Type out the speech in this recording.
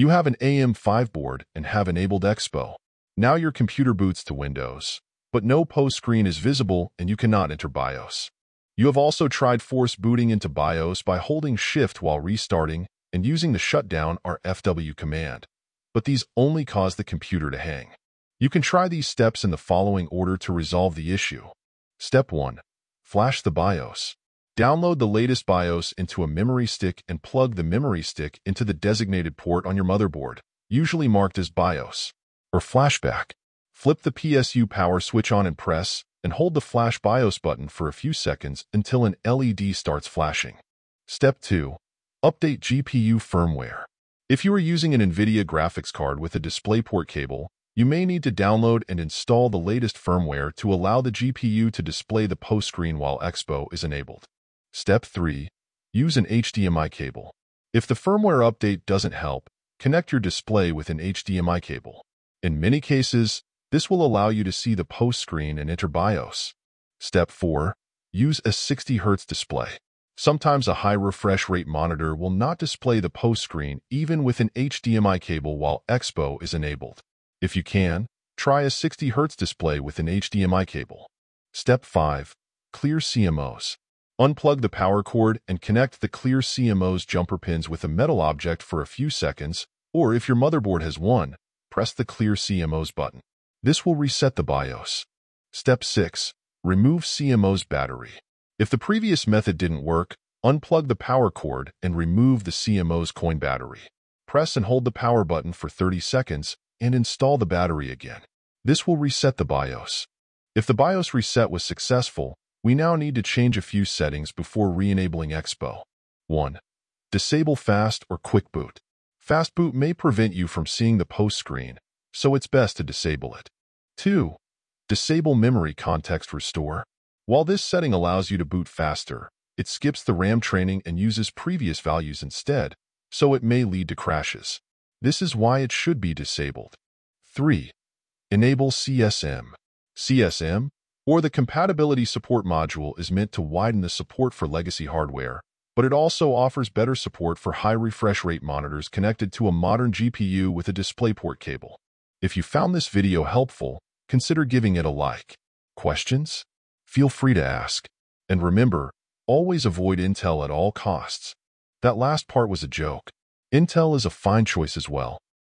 You have an AM5 board and have enabled EXPO. Now your computer boots to Windows, but no post screen is visible and you cannot enter BIOS. You have also tried force booting into BIOS by holding Shift while restarting and using the shutdown RFW command, but these only cause the computer to hang. You can try these steps in the following order to resolve the issue. Step 1. Flash the BIOS. Download the latest BIOS into a memory stick and plug the memory stick into the designated port on your motherboard, usually marked as BIOS or flashback. Flip the PSU power switch on and press and hold the flash BIOS button for a few seconds until an LED starts flashing. Step 2. Update GPU firmware. If you are using an NVIDIA graphics card with a DisplayPort cable, you may need to download and install the latest firmware to allow the GPU to display the post screen while EXPO is enabled. Step 3. Use an HDMI cable. If the firmware update doesn't help, connect your display with an HDMI cable. In many cases, this will allow you to see the post screen and enter BIOS. Step 4. Use a 60 Hz display. Sometimes a high refresh rate monitor will not display the post screen even with an HDMI cable while EXPO is enabled. If you can, try a 60 Hz display with an HDMI cable. Step 5. Clear CMOS. Unplug the power cord and connect the clear CMOS jumper pins with a metal object for a few seconds, or if your motherboard has one, press the clear CMOS button. This will reset the BIOS. Step 6. Remove CMOS battery. If the previous method didn't work, unplug the power cord and remove the CMOS coin battery. Press and hold the power button for 30 seconds and install the battery again. This will reset the BIOS. If the BIOS reset was successful, we now need to change a few settings before re-enabling EXPO. 1. Disable fast or quick boot. Fast boot may prevent you from seeing the post screen, so it's best to disable it. 2. Disable memory context restore. While this setting allows you to boot faster, it skips the RAM training and uses previous values instead, so it may lead to crashes. This is why it should be disabled. 3. Enable CSM. CSM, or the Compatibility Support Module, is meant to widen the support for legacy hardware, but it also offers better support for high refresh rate monitors connected to a modern GPU with a DisplayPort cable. If you found this video helpful, consider giving it a like. Questions? Feel free to ask. And remember, always avoid Intel at all costs. That last part was a joke. Intel is a fine choice as well.